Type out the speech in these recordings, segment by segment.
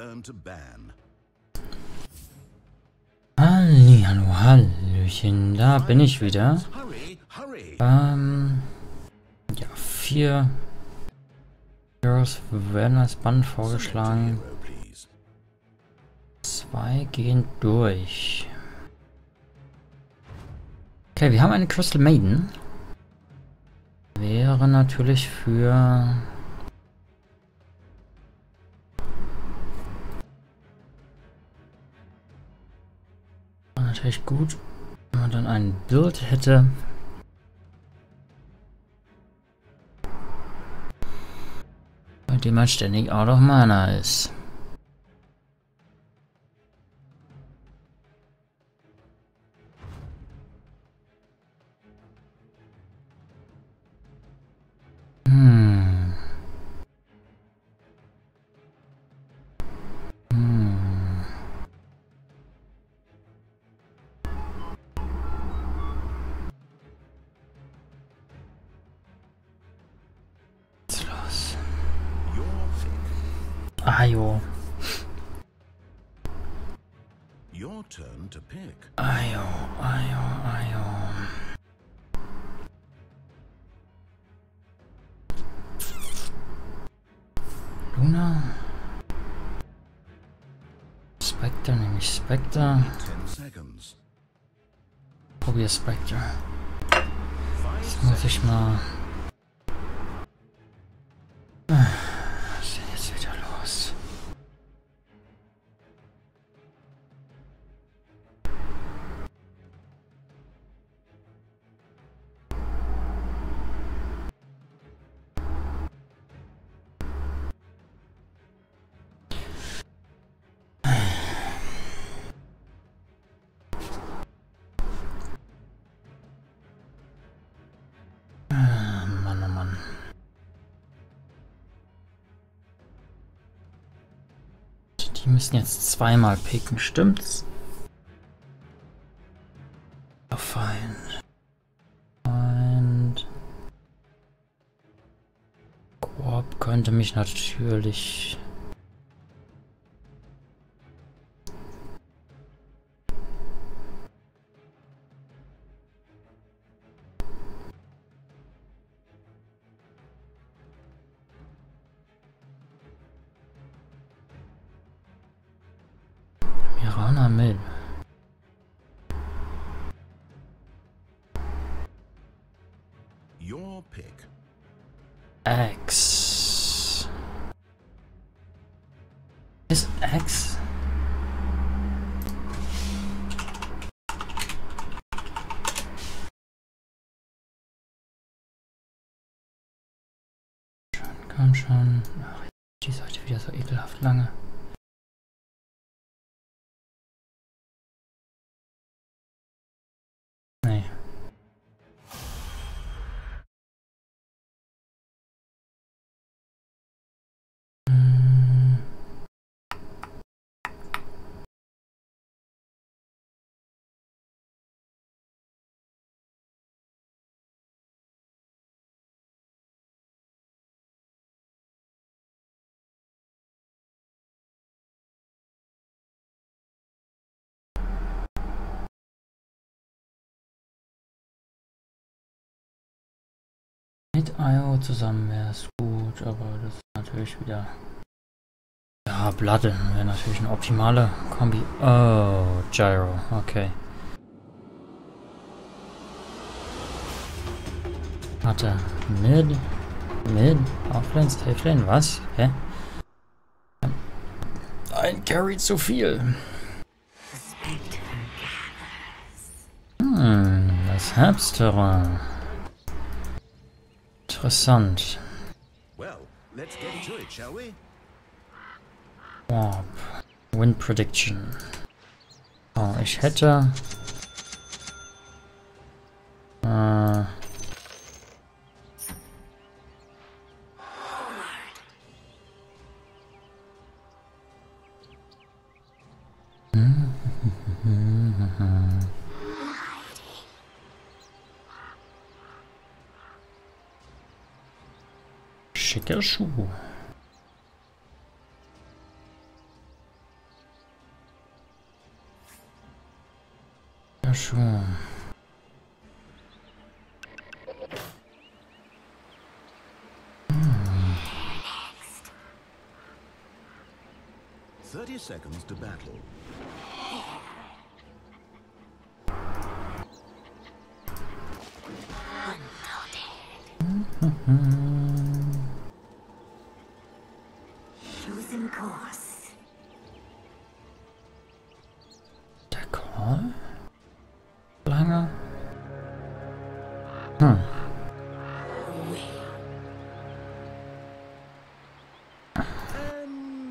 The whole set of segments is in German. turn to ban. Halli, hallo, hallöchen, da bin ich wieder. Ja, 4 Heroes werden als Bann vorgeschlagen. 2 gehen durch. Okay, wir haben eine Crystal Maiden. Wäre natürlich für... natürlich gut, wenn man dann ein Build hätte. Bei dem man ständig out of Mana ist. IO. Your turn to pick. IO, IO, IO. Luna. Spectre, nehme ich Spectre. Probier Spectre. Jetzt muss ich mal... Die müssen jetzt zweimal picken, stimmt's? Oh, fein. Und... Qwop könnte mich natürlich... Mit. Your pick. Axe. Ist Axe? Komm schon. Ach, die ist heute wieder so ekelhaft lange. Mit IO zusammen wäre es gut, aber das ist natürlich wieder... Ja, Platte wäre natürlich eine optimale Kombi. Oh, Gyro, okay. Warte, Mid, Offlane, Safelane, was? Hä? Ein Carry zu viel. Hm, das Herbstterrain. Interessant. Wow. Win Prediction. Oh, ich hätte... schicker Schuh. Schon. Seconds to battle. Choosing course. Der Call? Lange? Hm.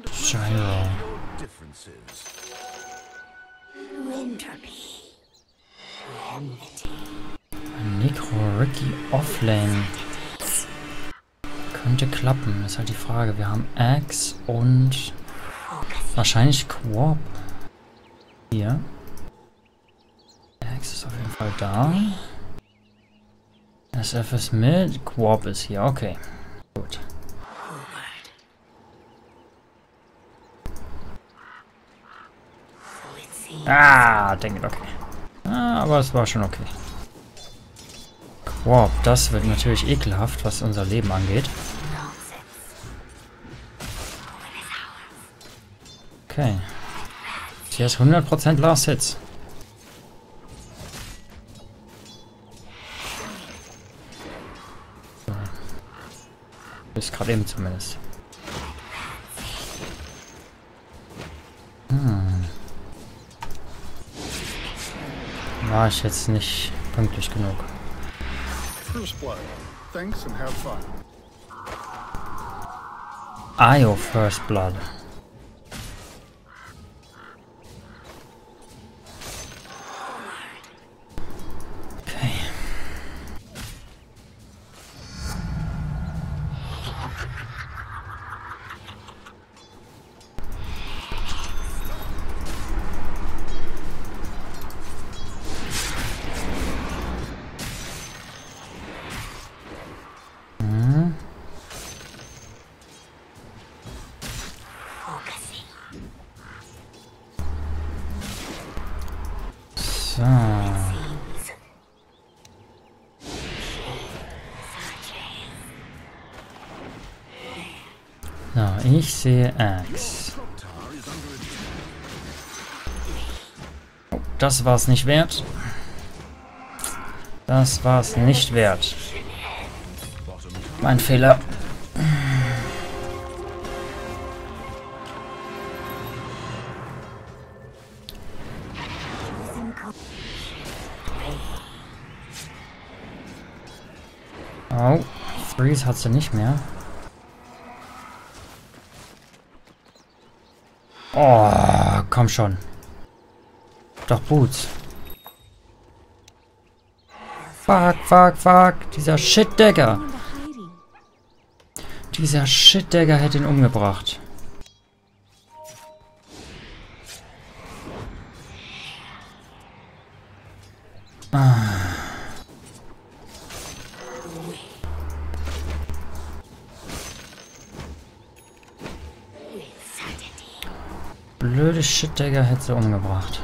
Gyro. Necro Riki Offlane. Könnte klappen, ist halt die Frage. Wir haben Axe und wahrscheinlich Qwop. Hier. Axe ist auf jeden Fall da. SF ist mit. Qwop ist hier, okay. Gut. Ah, denke ich, okay. Ah, aber es war schon okay. Wow, das wird natürlich ekelhaft, was unser Leben angeht. Okay. Hier ist 100% Last Hits. So. Bis gerade eben zumindest. War ich jetzt nicht pünktlich genug. IO First Blood. Okay. Na, no, ich sehe Axe. Oh, das war's nicht wert. Das war's nicht wert. Mein Fehler. Oh, Freeze hat sie nicht mehr. Oh, komm schon. Doch Boots. Fuck, fuck, fuck. Dieser Shit-Dagger. Dieser Shit-Dagger hätte ihn umgebracht. Blöde Shit-Dagger hätte sie umgebracht.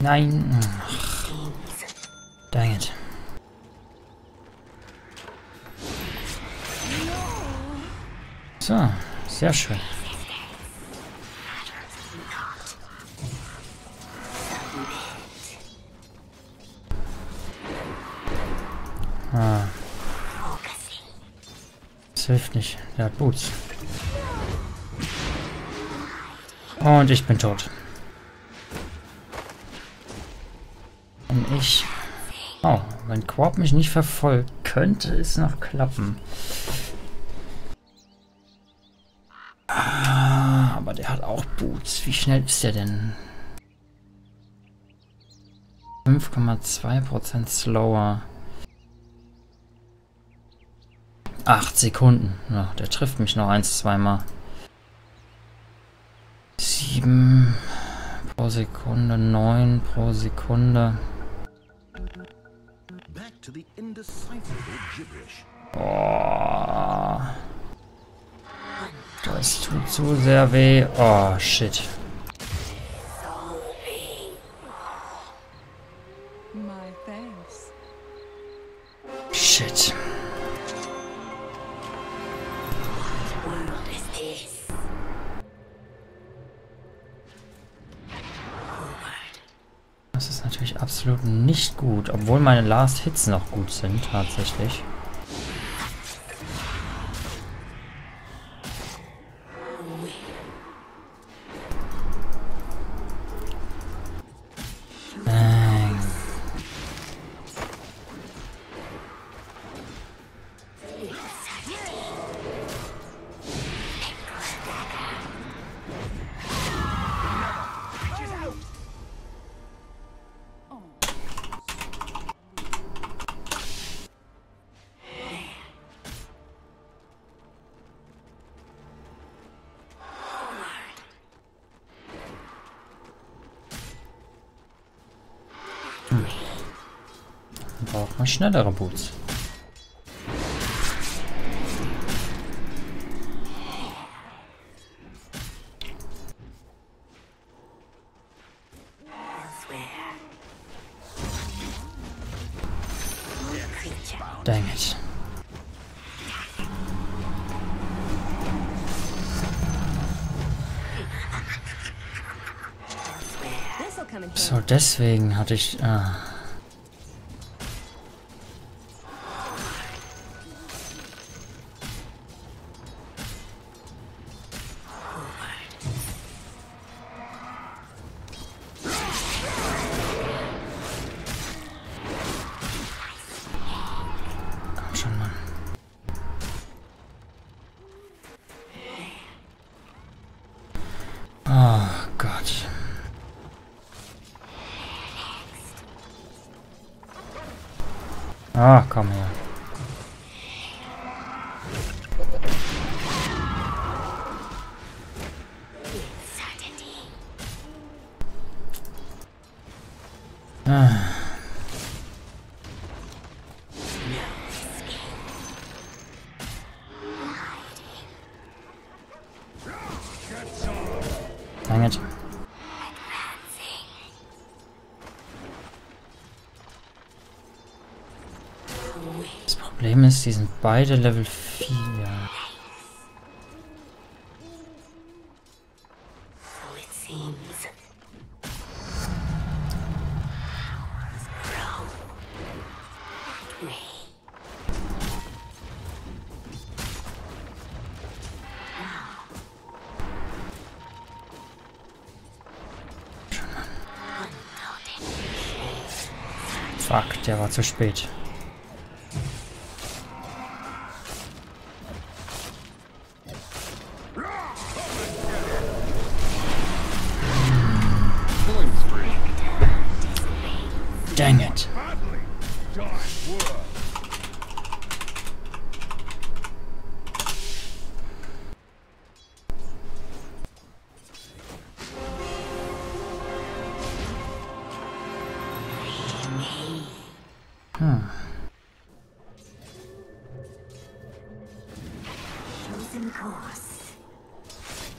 Nein. Dang it. So, sehr schön. Hilft nicht. Der hat Boots. Und ich bin tot. Und ich... Oh, wenn Qwop mich nicht verfolgt, könnte es noch klappen. Ah, aber der hat auch Boots. Wie schnell ist der denn? 5,2% slower. 8 Sekunden. Ja, der trifft mich noch 1-2 Mal. 7 pro Sekunde, 9 pro Sekunde. Oh. Das tut so sehr weh. Oh, shit. Shit. Das ist natürlich absolut nicht gut, obwohl meine Last Hits noch gut sind, tatsächlich. Braucht man schnellere Boots. Dang it. So, deswegen hatte ich... Ah, komm her. Ah. Dang it. Das Problem ist, die sind beide Level 4. Fuck, der war zu spät. Dang it.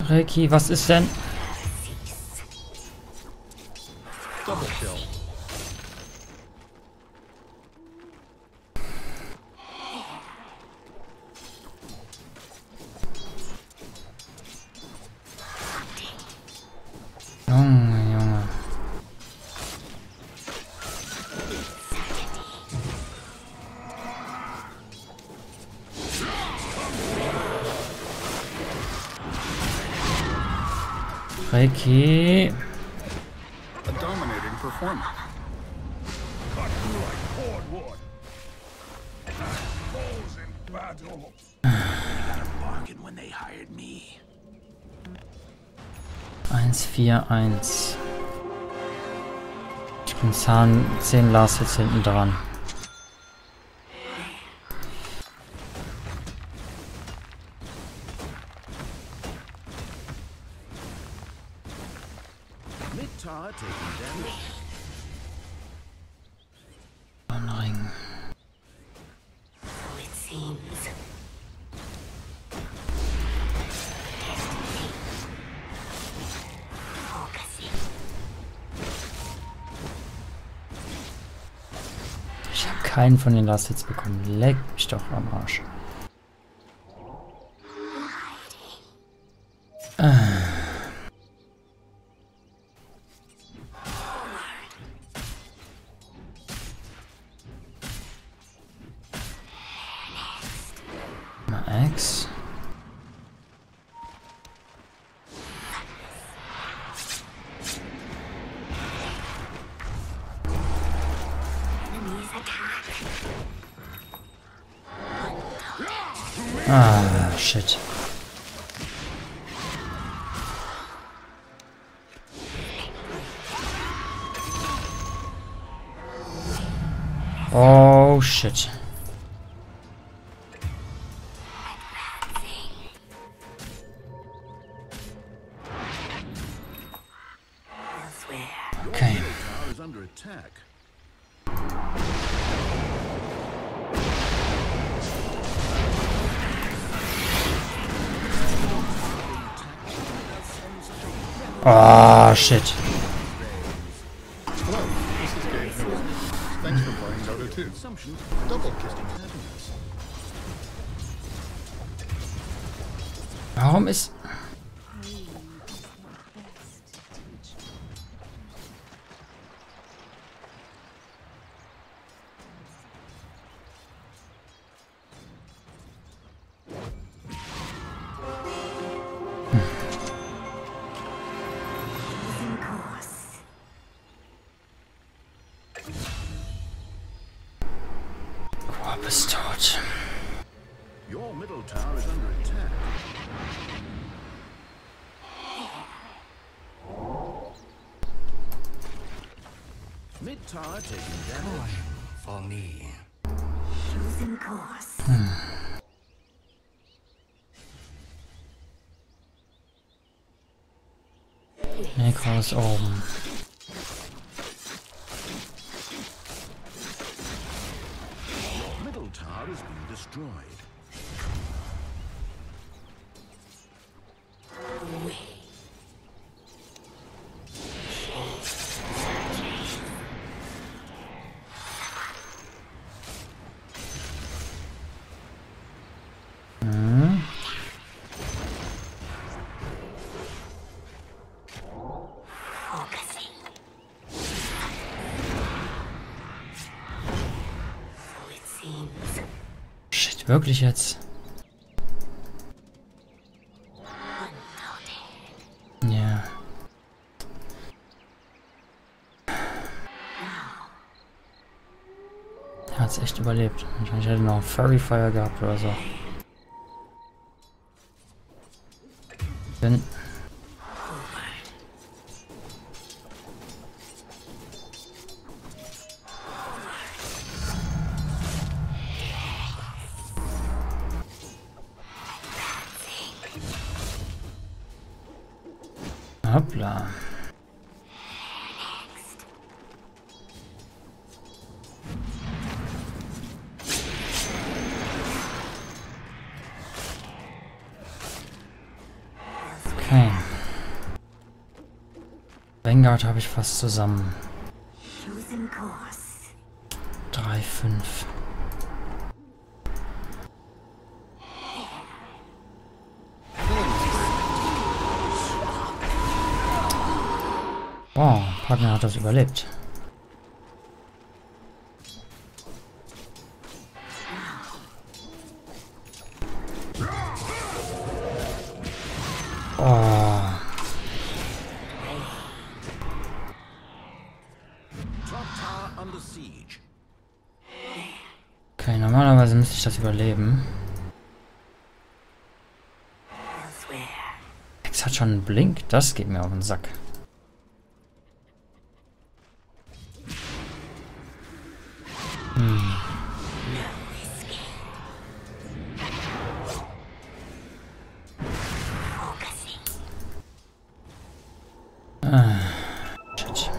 Riki, was ist denn? Riki. Me. 1-4-1. Ich bin 10 Last jetzt hinten dran. Anring. keinen von den Last Hits bekommen. Leck mich doch am Arsch. Axe. Ah, shit. Oh, shit. Ah, shit. Warum ist... Ist tot. Necros oben. Wirklich jetzt? Ja. Er hat's echt überlebt. Wahrscheinlich hätte noch ein Furry Fire gehabt oder so. Denn hoppla. Okay. Vanguard habe ich fast zusammen. 3, 5. Oh, Partner hat das überlebt. Oh. Okay, normalerweise müsste ich das überleben. Axe hat schon einen Blink, das geht mir auf den Sack. Shit.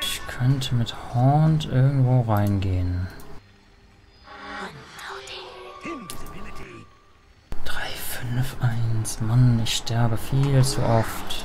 Ich könnte mit Horn irgendwo reingehen. Radiance. Mann, ich sterbe viel zu oft.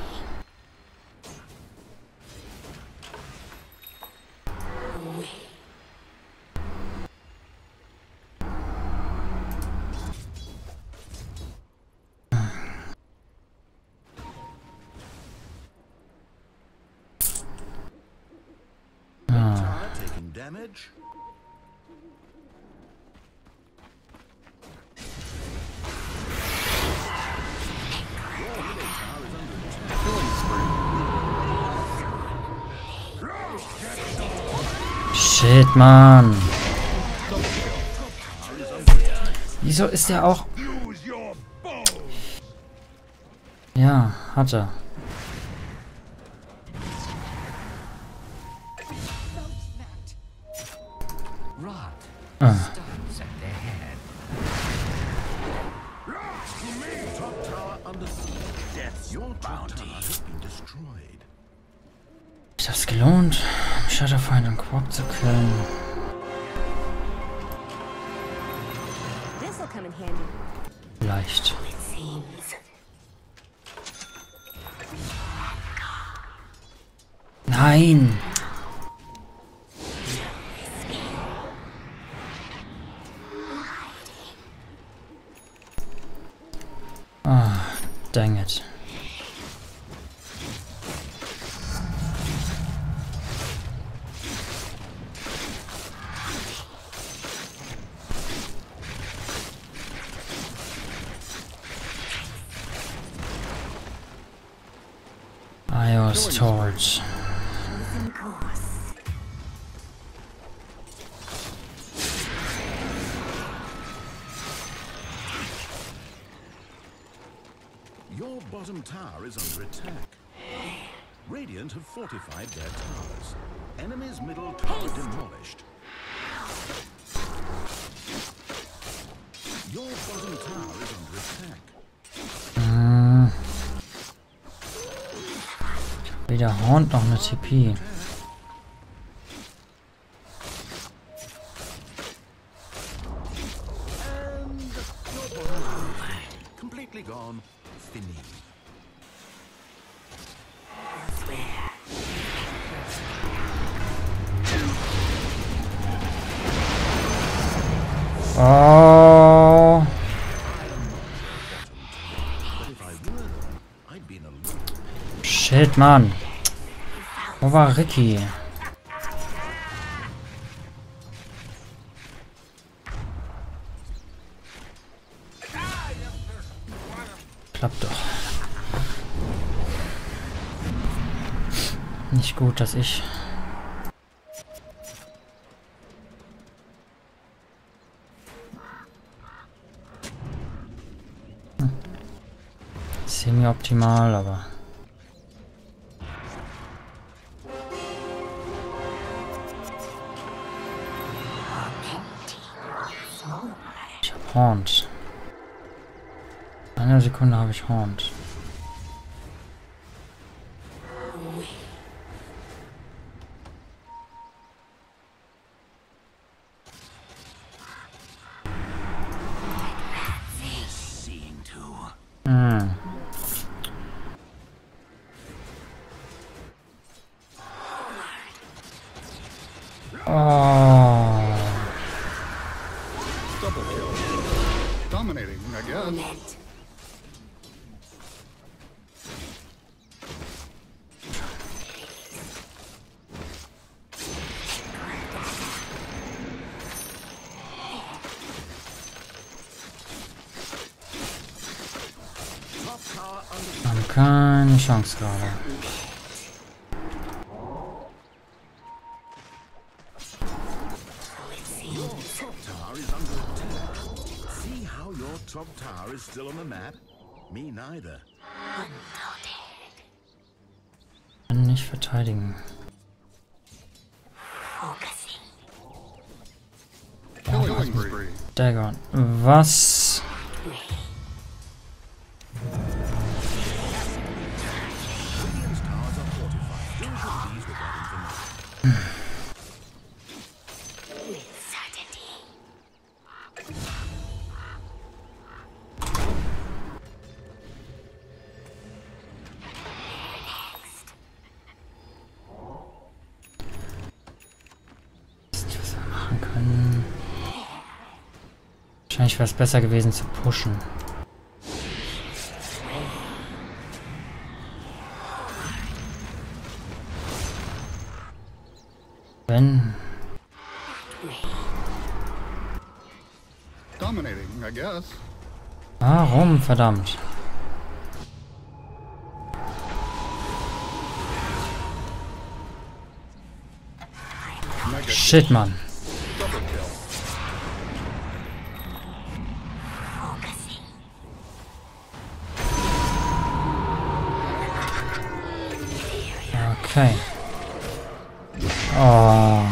Shit, Mann. Wieso ist der auch... Ja, hat er. Ist das gelohnt, Shadowfiend und Qwop zu killen? Vielleicht. Nein! Dang it. IO's torch. Your bottom tower is under attack. Radiant have fortified their towers. Enemy's middle tower demolished. Your bottom tower is under attack. Weder Horn noch eine TP. Oh. Shit, Mann. Wo war Riki? Klappt doch. Nicht gut, dass ich... Semi-optimal, aber... Haunt. Eine Sekunde habe ich Haunt. Haben keine Chance gerade. Top tower is still on the map. Me neither. Kann nicht verteidigen. Dagon. Was? Wahrscheinlich wäre es besser gewesen zu pushen. Wenn. Warum, verdammt? Shit, Mann. Okay. Oh.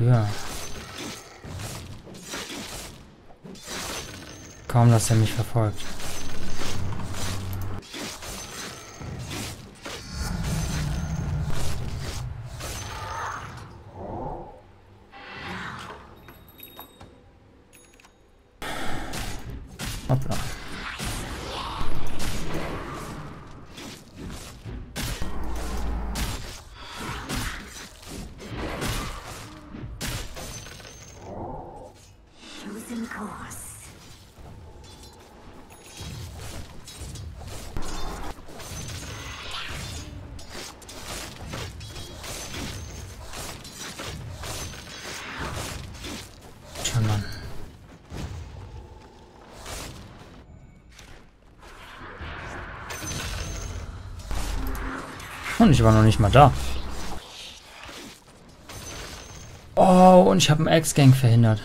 Ja. Kaum, dass er mich verfolgt. Hoppla. Und ich war noch nicht mal da. Oh, und ich habe einen Axe-Gang verhindert.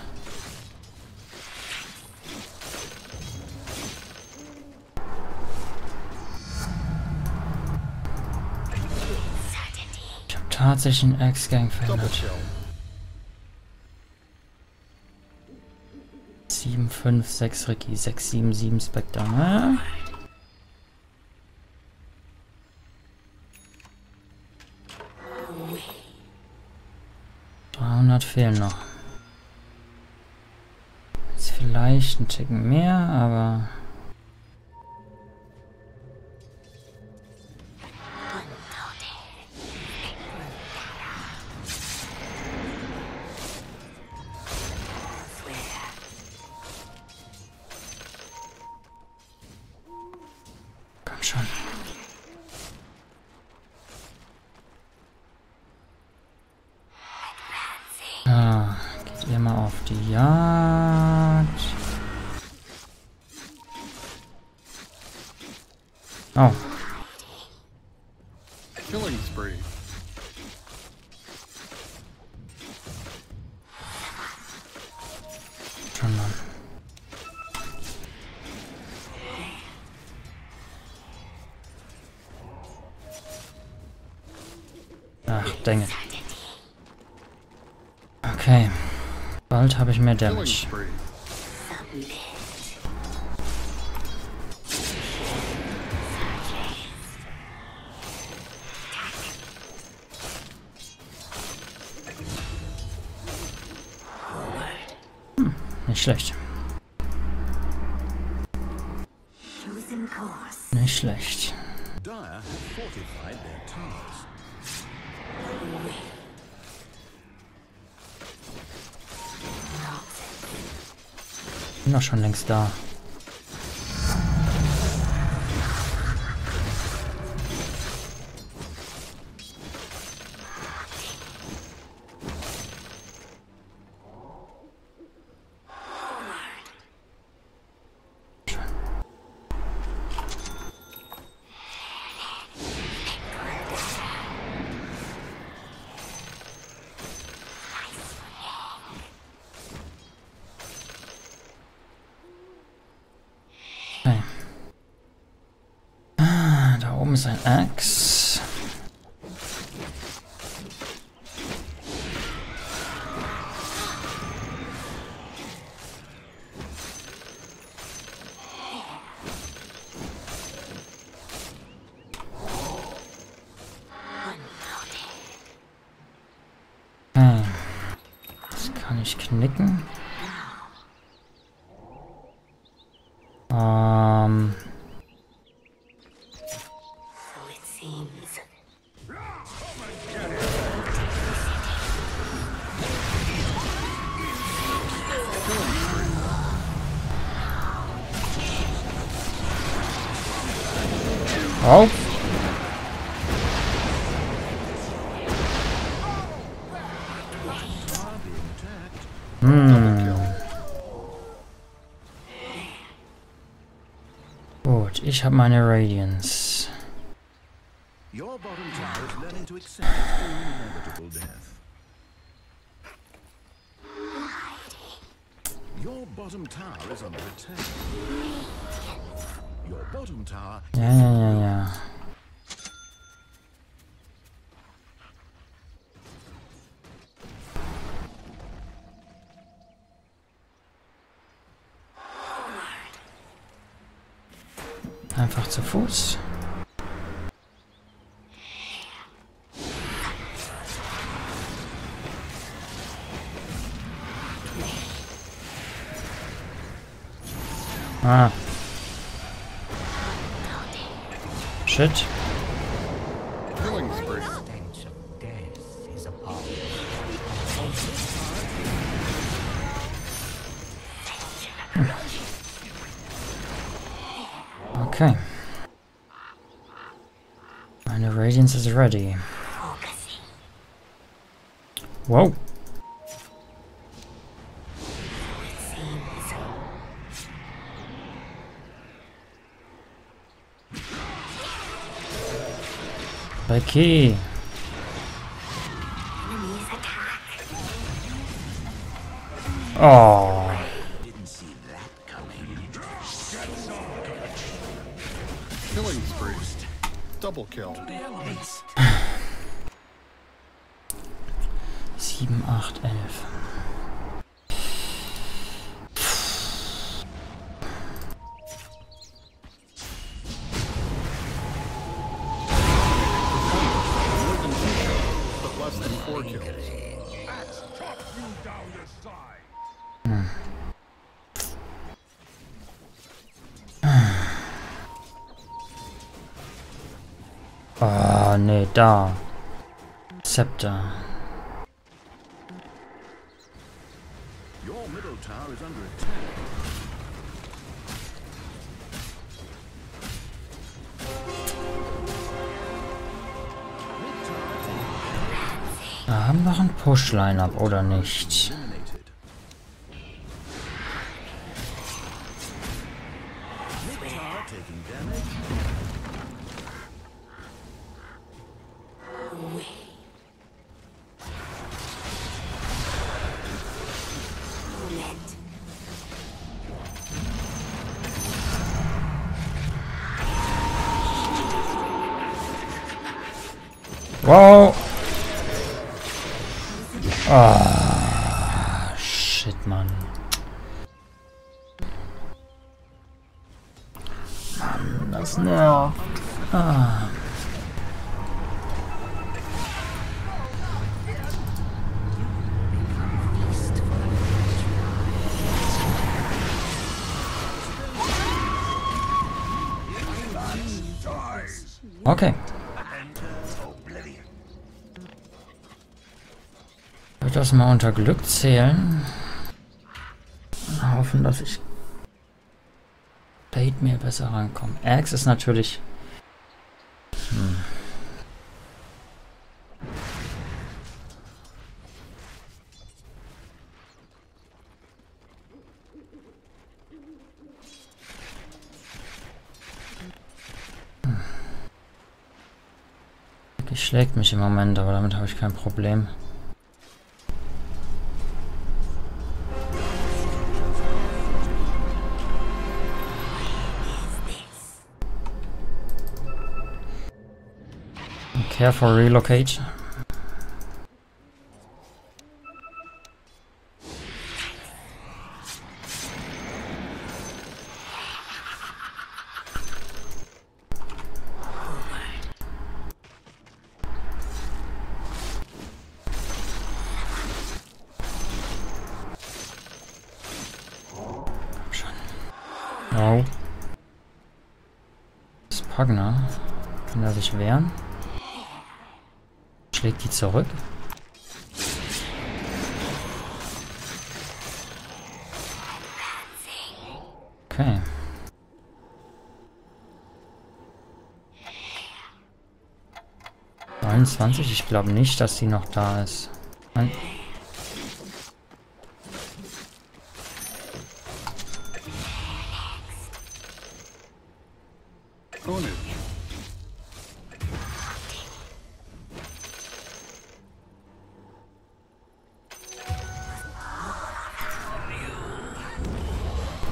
Ich habe tatsächlich einen Axe-Gang verhindert. 7, 5, 6 Riki, 6, 7, 7 Spectre, ne? Fehlen noch. Jetzt vielleicht ein Ticken mehr, aber... Komm schon. Immer auf die Jagd. Oh. Schon mal. Ach, Dinge. Okay. Bald habe ich mehr Damage. Hm, nicht schlecht. Nicht schlecht. Ich bin doch schon längst da. Ist ein Axe. Knicken. Auf. Gut, ich habe meine Radiance. Ja. Einfach zu Fuß. Ah. Shit. Okay. Meine Radiance is ready. Wow. Riki. Oh. Double kill. 7, 8, 11. Ah, nee, da. Scepter. Da haben wir noch ein Push-Line-Up, oder nicht? Wow. Ah, shit, Mann. Mann, das nervt. Ah. Okay. Ich würde das mal unter Glück zählen. Und hoffen, dass ich Blade Mail besser rankomme. Axe ist natürlich. Die schlägt mich im Moment, aber damit habe ich kein Problem. Care for relocate. Au. Das ist Pagna. Kann er sich wehren? Schlägt die zurück? Okay. Ich glaube nicht, dass sie noch da ist. Nein.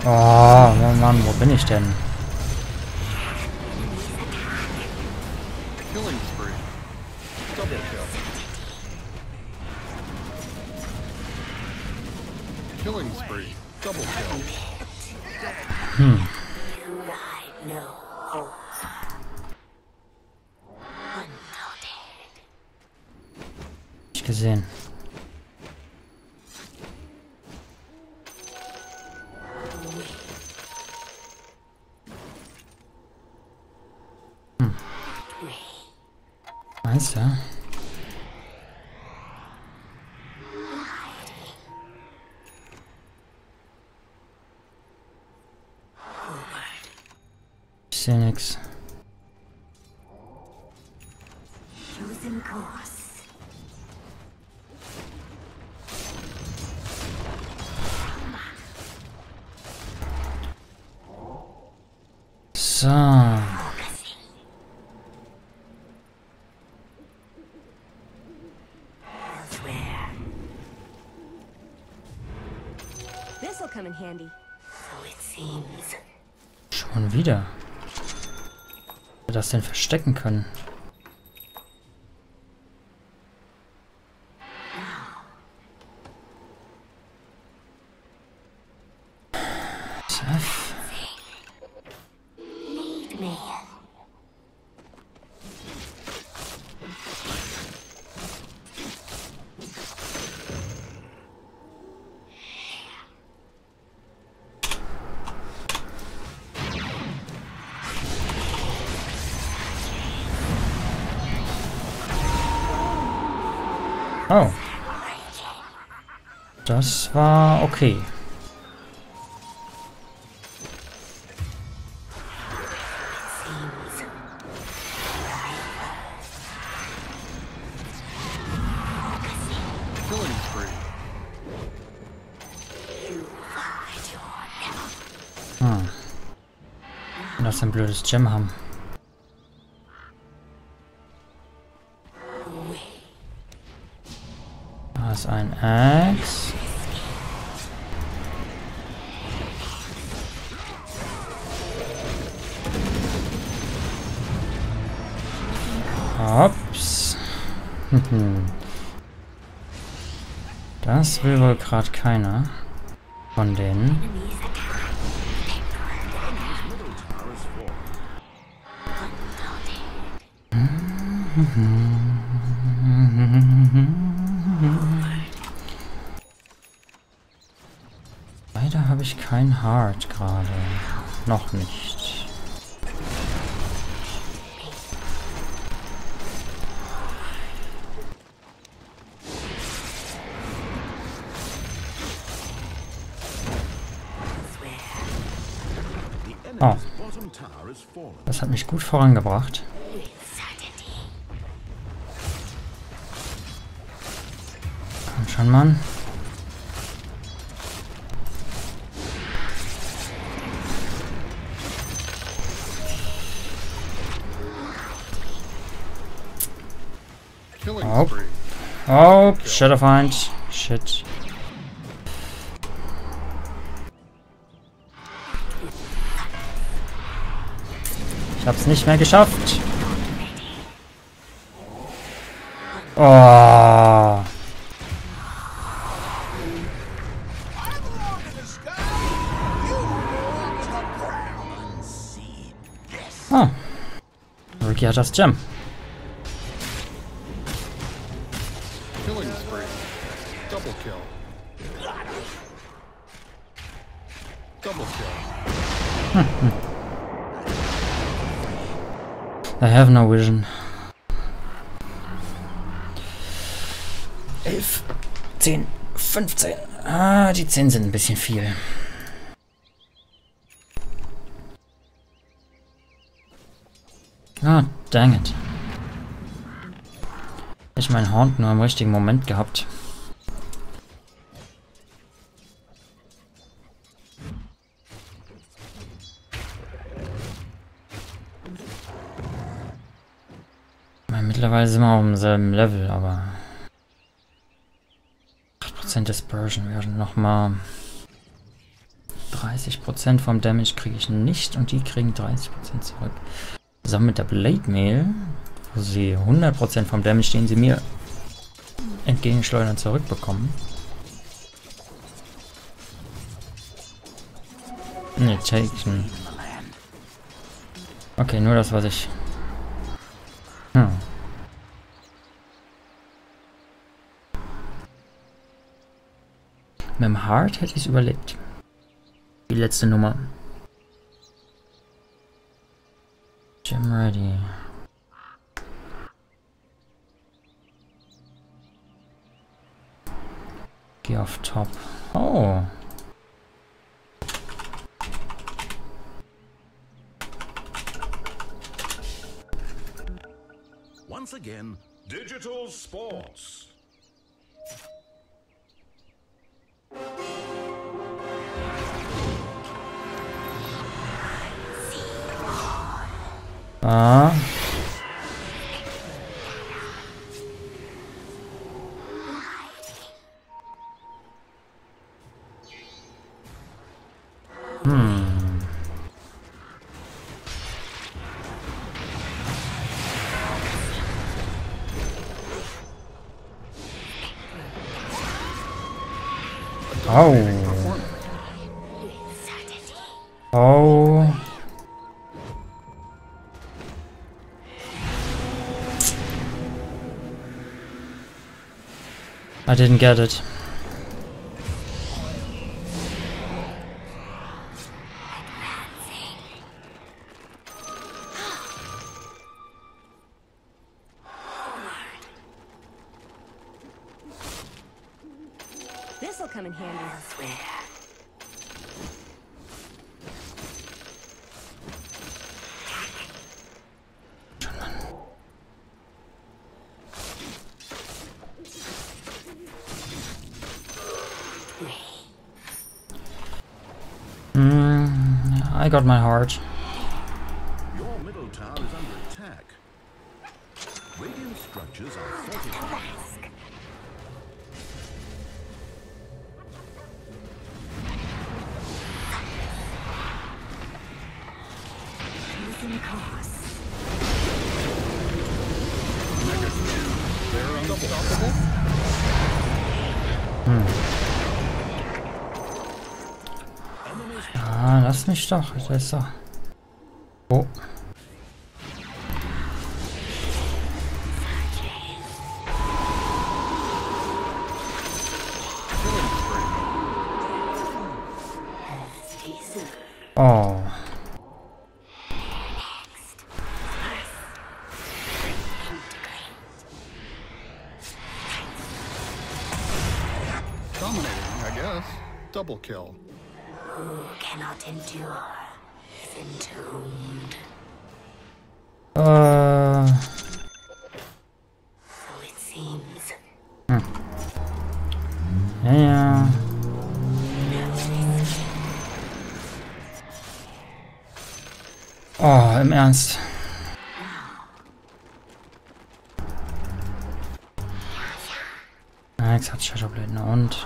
Oh, Mann, wo bin ich denn? Gesehen. Hm. Meinst du? Ich sehe nichts. So. Schon wieder. Wie wir das denn verstecken können? Oh. Das war okay. Hm. Das ist ein blödes Gem haben. Ein Axe. Hops. Das will wohl gerade keiner von denen. Leider habe ich kein Heart gerade. Noch nicht. Oh. Das hat mich gut vorangebracht. Komm schon, Mann. Oh. Oh, Shadowfiend. Shit. Ich hab's nicht mehr geschafft. Oh. Ah. Riki hat das Gem. I have no vision. Elf, 10, 15. Ah, die 10 sind ein bisschen viel. Ah, dang it. Hab ich mein Horn nur im richtigen Moment gehabt. Mittlerweile sind wir auf demselben Level, aber 8% Dispersion wären nochmal 30% vom Damage kriege ich nicht und die kriegen 30% zurück. Zusammen mit der Blade Mail, wo sie 100% vom Damage, den sie mir entgegenschleudern, zurückbekommen. Ne, taken. Okay, nur das, was ich... Mit dem Heart hätte ich es überlebt. Die letzte Nummer. Gem ready. Geh auf top. Oh. Once again, digital sports. Ah. Oh. Oh. I didn't get it. This'll come in handy. I got my heart. Your middle tower is under attack. Radiant structures are fortified. They're unstoppable. Ah, lass mich doch, das ist doch. Oh. Oh. Dominating, I guess. Double kill. Who cannot endure is entombed. So it seems. Yeah. Oh, im Ernst. Nein, jetzt hat Shadowblade, na und.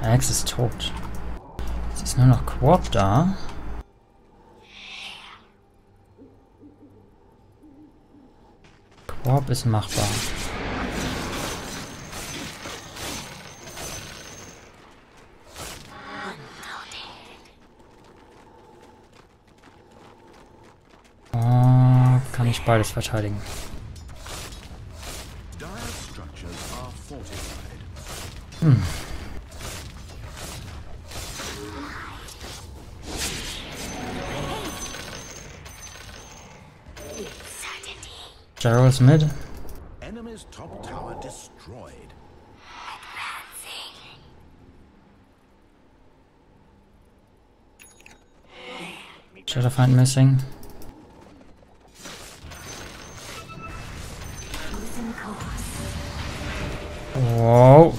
Axe ist tot. Es ist nur noch Qwop da. Qwop ist machbar. Oh, kann ich beides verteidigen. structures are fortified. Gyro's mid. Enemy's top tower destroyed. Shadowfiend missing. Whoa.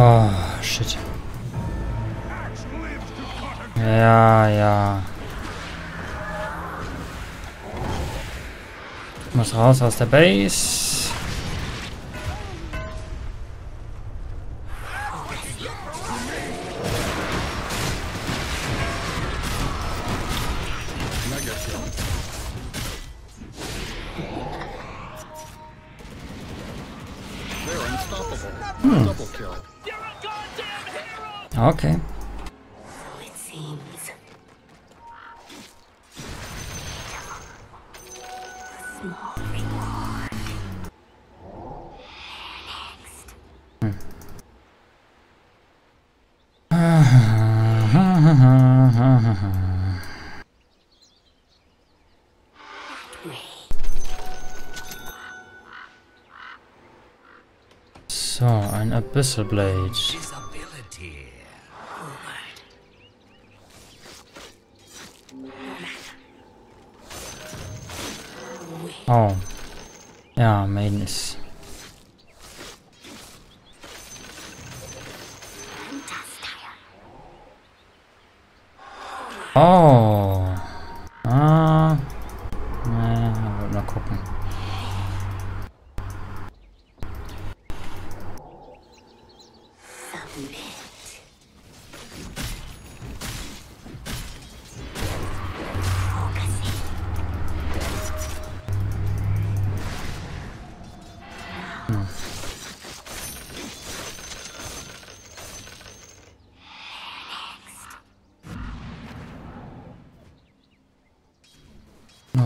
Oh, shit. Ja, ja. Ich muss raus aus der Base. Okay. So, ein Abyssal Blade. Oh. Ja, Maiden ist. Oh. Ah. Na, wollen wir gucken.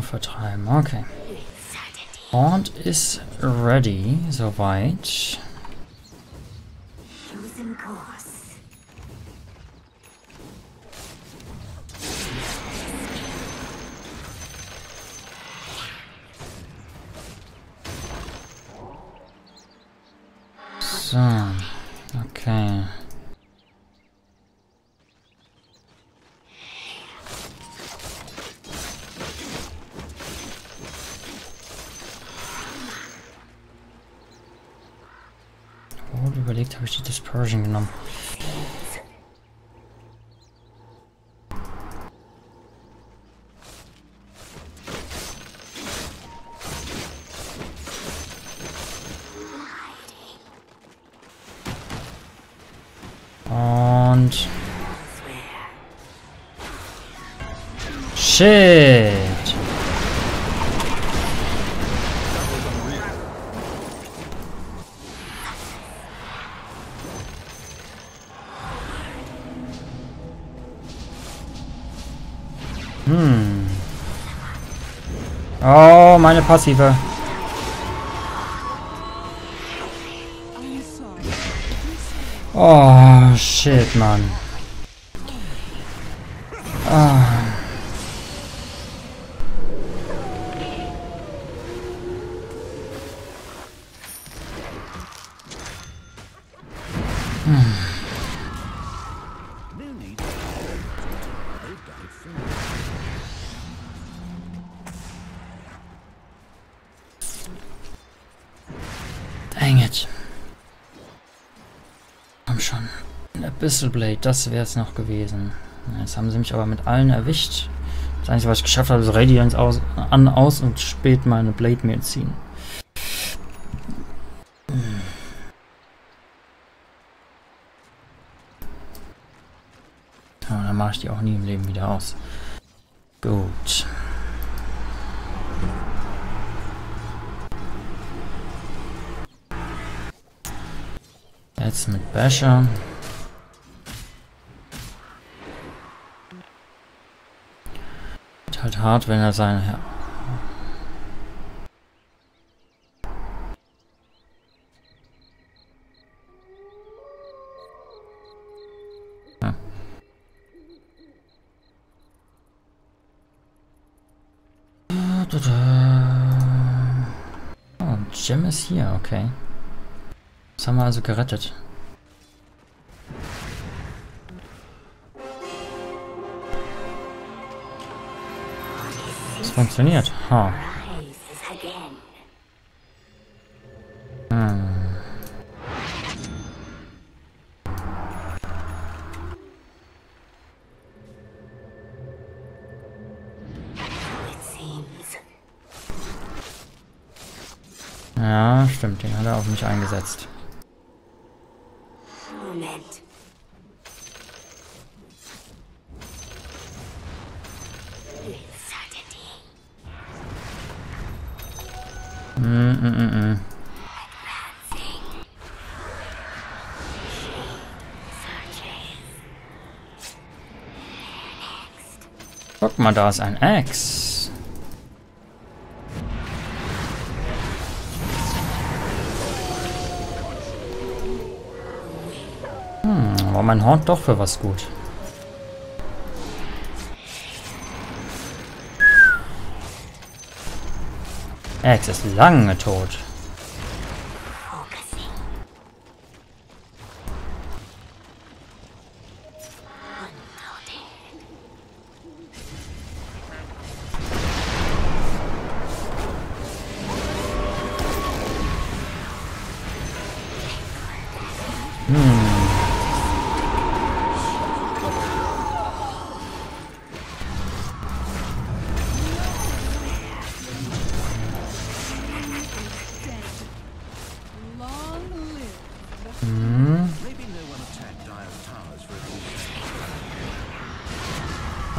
Vertreiben, okay. Und ist ready, soweit. So, okay. Überlegt, habe ich die Dispersion genommen. Und... Shit! Oh, meine Passive. Oh, shit, Mann. Ah. Komm schon. Ein Abyssal Blade, das wäre es noch gewesen. Jetzt haben sie mich aber mit allen erwischt. Das Einzige, was ich geschafft habe, ist Radiance aus und spät meine Blade Mail ziehen. Aber dann mache ich die auch nie im Leben wieder aus. Gut. Jetzt mit Basher. Ist halt hart, wenn er seinen... Oh, Gem ist hier, okay. Das haben wir also gerettet. Es funktioniert. Ha. Ja, stimmt, den hat er auf mich eingesetzt. Moment. Guck mal, da ist ein Axe. War mein Horn doch für was gut. Axe ist lange tot.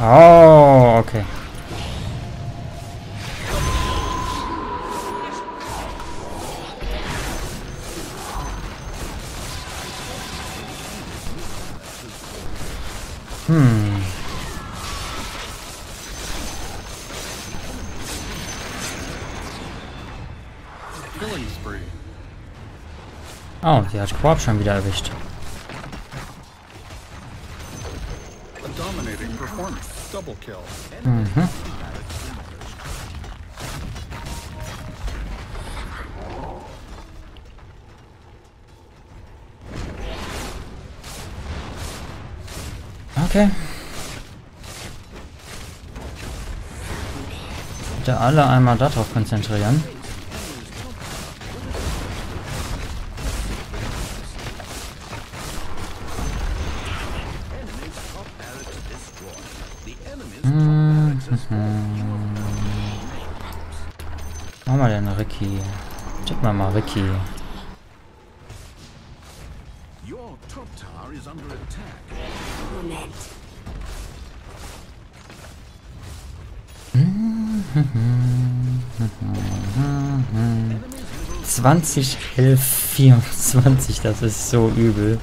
Oh, okay. Oh, die hat Qwop schon wieder erwischt. Mhm. Okay. Bitte alle einmal darauf konzentrieren. Machen wir denn Riki? Tippen wir mal Riki. Moment. 20, 11, 24, das ist so übel.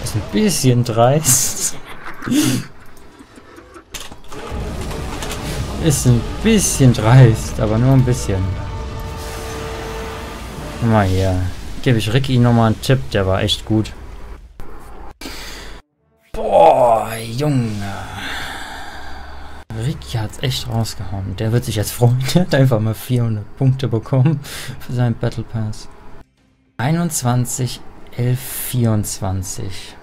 Ist ein bisschen dreist. Ist ein bisschen dreist, aber nur ein bisschen. Guck mal hier. Gebe ich Riki nochmal einen Tipp, der war echt gut. Boah, Junge. Riki hat's echt rausgehauen. Der wird sich jetzt freuen. Der hat einfach mal 400 Punkte bekommen für seinen Battle Pass. 21, 11, 24.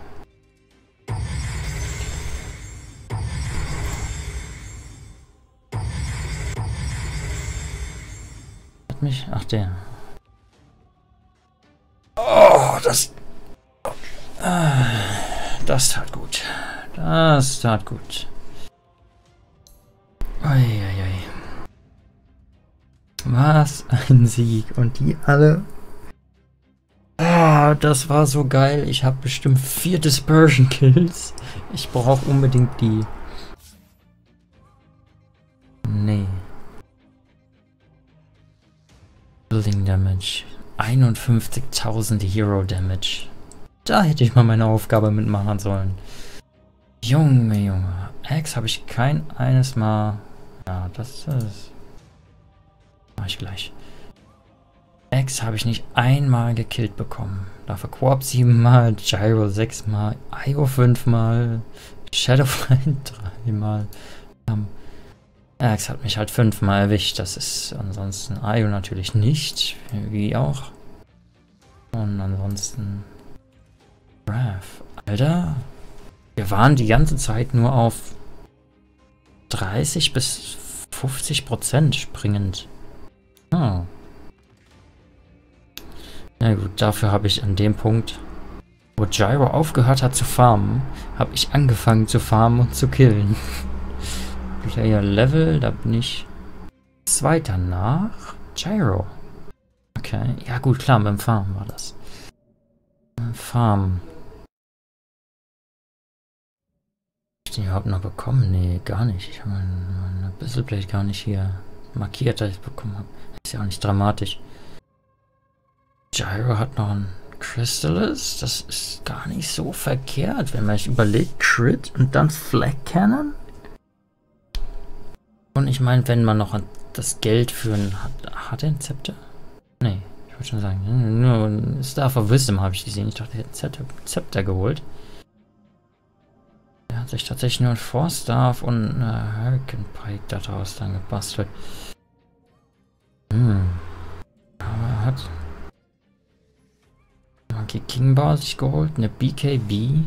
Hat mich... Ach, der. Oh, das... Das tat gut. Das tat gut. Eieiei. Was ein Sieg. Und die alle... Ah. Ah, das war so geil. Ich habe bestimmt 4 Dispersion Kills. Ich brauche auch unbedingt die. Nee. Building Damage. 51.000 Hero Damage. Da hätte ich mal meine Aufgabe mitmachen sollen. Junge, Junge. Axe habe ich kein eines Mal. Ja, das ist... Mach ich gleich. Axe habe ich nicht einmal gekillt bekommen. Dafür Qwop 7 mal, Gyro 6 mal, IO 5 mal, Shadowfiend 3 mal. Axe hat mich halt 5 mal erwischt. Das ist ansonsten IO natürlich nicht. Wie auch. Und ansonsten... Brav. Alter. Wir waren die ganze Zeit nur auf 30 bis 50% springend. Oh. Na gut, dafür habe ich an dem Punkt, wo Gyro aufgehört hat zu farmen, habe ich angefangen zu farmen und zu killen. Player Level, da bin ich Zweiter nach Gyro. Okay, ja gut, klar, beim Farmen war das. Farmen. Den überhaupt noch bekommen? Nee, gar nicht. Ich habe meine Bisselblade gar nicht hier markiert, dass ich es bekommen habe. Ist ja auch nicht dramatisch. Gyro hat noch ein Crystalis. Das ist gar nicht so verkehrt, wenn man sich überlegt, Crit und dann Flag Cannon. Und ich meine, wenn man noch das Geld für ein... Hat er ein Zepter? Nee, ich würde schon sagen, nur ein Staff of Wisdom habe ich gesehen. Ich dachte, er hätte ein Zepter geholt. Hat sich tatsächlich nur ein Force Staff und Hurricane Pike daraus dann gebastelt. Hm. Aber er hat... Okay, King Bar sich geholt, eine BKB.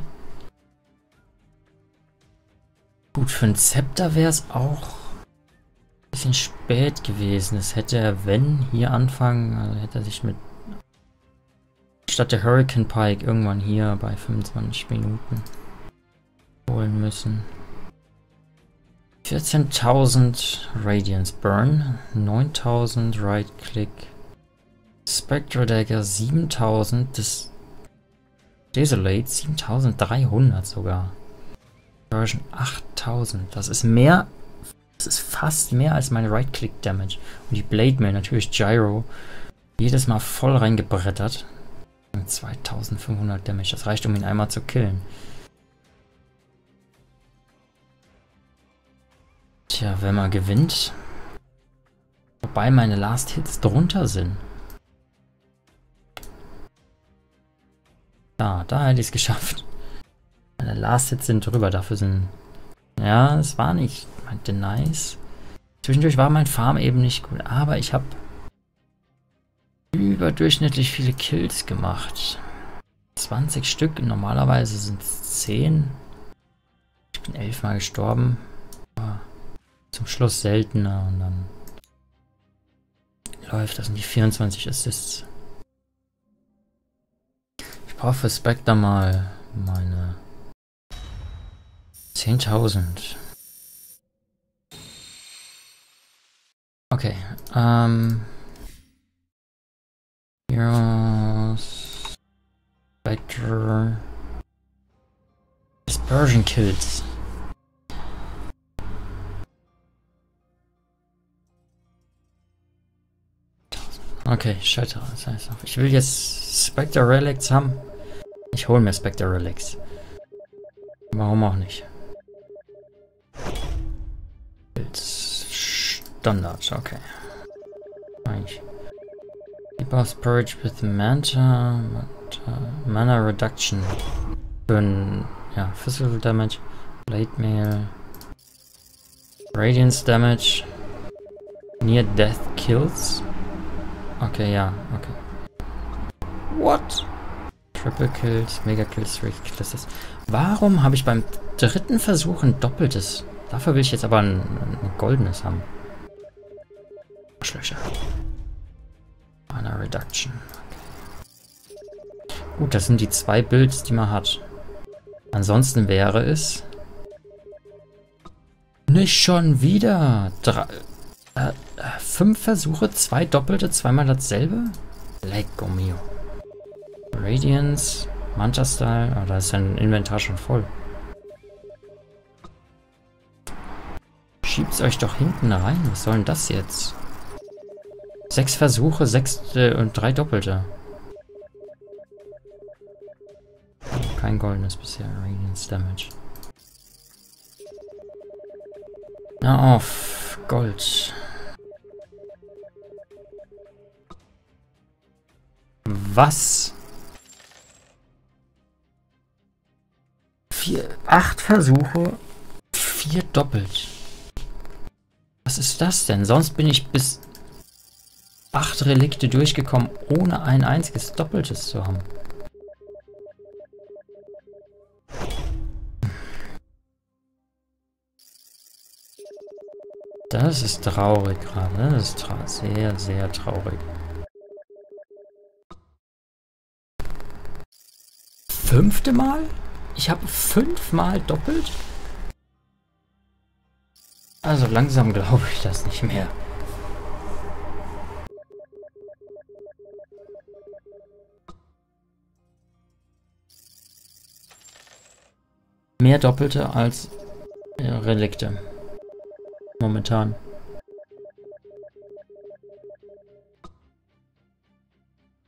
Gut, für ein Scepter wäre es auch ein bisschen spät gewesen. Es hätte er, wenn, hier anfangen, also hätte er sich mit... Statt der Hurricane Pike irgendwann hier bei 25 Minuten... holen müssen. 14.000 Radiance Burn, 9.000 Right Click, Spectral Dagger 7.000, Desolate 7.300 sogar. Version 8.000, das ist mehr, das ist fast mehr als meine Right Click Damage. Und die Blade Mail, natürlich Gyro, jedes Mal voll reingebrettert. 2.500 Damage, das reicht, um ihn einmal zu killen. Tja, wenn man gewinnt. Wobei meine Last Hits drunter sind. Da hätte ich es geschafft. Meine Last Hits sind drüber, dafür sind... Ja, es war nicht... Ich meinte nice. Zwischendurch war mein Farm eben nicht gut, aber ich habe überdurchschnittlich viele Kills gemacht. 20 Stück, normalerweise sind es 10. Ich bin 11 mal gestorben. Aber zum Schluss seltener und dann läuft das in die 24 Assists. Ich brauche für Spectre mal meine 10.000. Okay, Heroes, Spectre, Dispersion Kills. Okay, Shadowfiend, das heißt auch. Ich will jetzt Spectre Relics haben. Ich hole mir Spectre Relics. Warum auch nicht? Standard, okay. Eigentlich. Debuff Purge with Manta. Mana Reduction. Für ja, Physical Damage. Blade Mail. Radiance Damage. Near Death Kills. Okay, ja, okay. What? Triple Kills, Mega Kills, 3 Kills. Warum habe ich beim dritten Versuch ein doppeltes? Dafür will ich jetzt aber ein goldenes haben. Schlöcher. Mana Reduction. Okay. Gut, das sind die 2 Builds, die man hat. Ansonsten wäre es... Nicht schon wieder! 5 Versuche, 2 doppelte, 2 mal dasselbe? Lecco mio. Radiance, Manta Style, aber da ist dein Inventar schon voll. Schiebt's euch doch hinten rein, was soll denn das jetzt? 6 Versuche, 6 und 3 Doppelte. Kein goldenes bisher, Radiance Damage. Na auf, Gold. Was? 8 Versuche, 4 doppelt. Was ist das denn? Sonst bin ich bis 8 Relikte durchgekommen, ohne ein einziges Doppeltes zu haben. Das ist traurig gerade. Das ist sehr, sehr traurig. 5. Mal? Ich habe 5 Mal doppelt? Also langsam glaube ich das nicht mehr. Mehr Doppelte als Relikte. Momentan.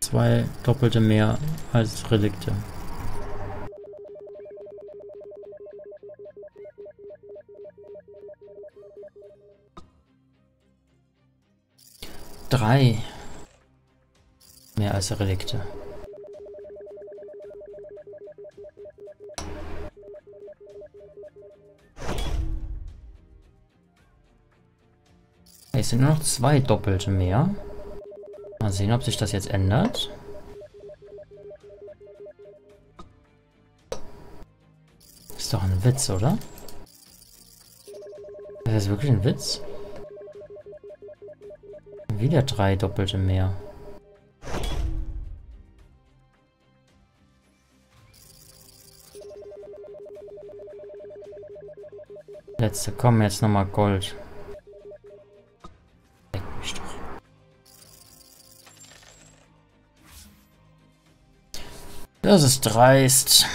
Zwei Doppelte mehr als Relikte. Drei mehr als Relikte. Es sind nur noch 2 Doppelte mehr. Mal sehen, ob sich das jetzt ändert. Ist doch ein Witz, oder? Ist das wirklich ein Witz? Wieder 3 Doppelte mehr. Letzte, komm, jetzt nochmal Gold. Leck mich doch. Das ist dreist.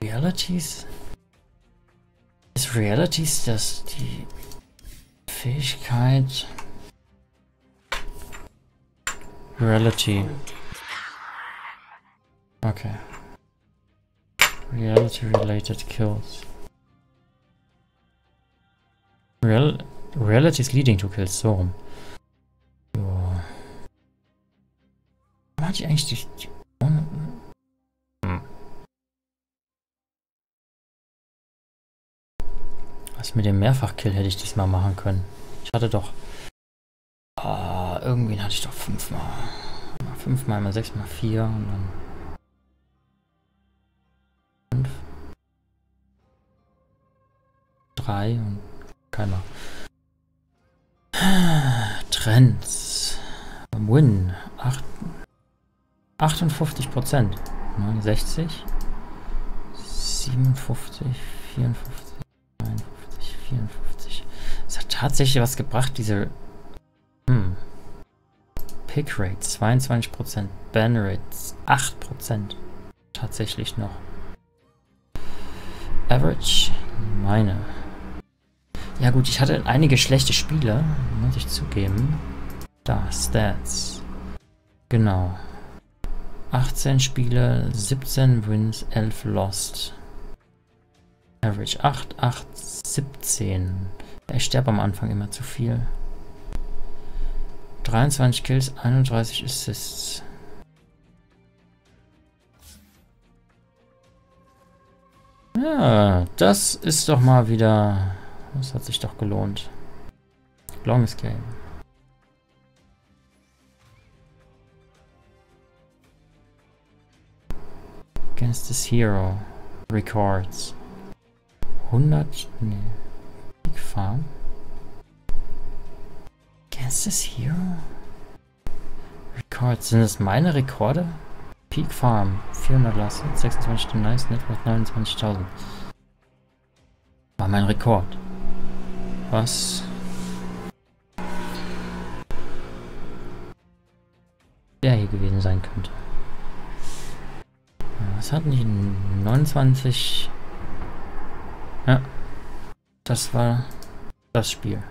Realities? Ist Realities das die Fähigkeit? Reality. Okay. Reality related kills. Realities leading to kills, so rum. So. Hatte ich eigentlich die mit dem Mehrfachkill hätte ich diesmal machen können. Ich hatte doch... Ah, irgendwie hatte ich doch 5 Mal. Mal 5 Mal, mal 6 mal 4 und dann... 5. 3 und... keiner. Trends. Win. 58%. 69. 57. 54. 54. Es hat tatsächlich was gebracht, diese Pickrate 22%, Banrate 8%. Tatsächlich noch. Average? Meine. Ja gut, ich hatte einige schlechte Spiele, muss ich zugeben. Da, Stats. Genau. 18 Spiele, 17 Wins, 11 Lost. Average 8, 8, 17. Ich sterbe am Anfang immer zu viel. 23 Kills, 31 Assists. Ja, das ist doch mal wieder... Das hat sich doch gelohnt. Longes Game. Against this hero. Records. 100, nee, Big Farm. Against this hero? Records, sind das meine Rekorde? Peak Farm, 400 Lasse, 26 Nice, Networth 29.000. War mein Rekord. Was? Der hier gewesen sein könnte. Was hatten die? 29. Ja. Das war das Spiel.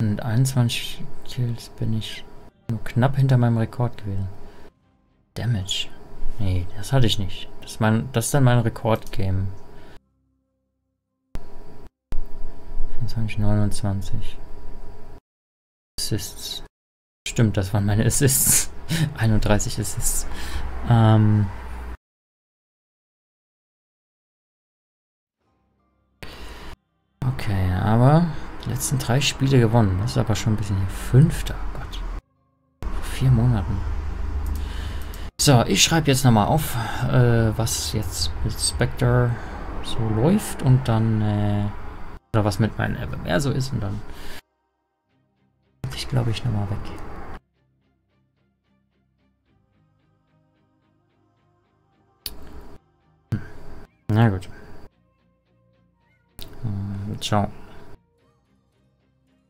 Und 21 Kills bin ich nur knapp hinter meinem Rekord gewesen. Damage. Nee, das hatte ich nicht. Das ist dann mein Rekord-Game. 24, 29. Assists. Stimmt, das waren meine Assists. 31 Assists. Okay, aber die letzten 3 Spiele gewonnen. Das ist aber schon ein bisschen hier. 5. Oh Gott. Vor 4 Monaten. So, ich schreibe jetzt nochmal auf, was jetzt mit Spectre so läuft und dann, oder was mit meinem MMR so ist und dann ich glaube ich nochmal weg. Na gut. Ciao.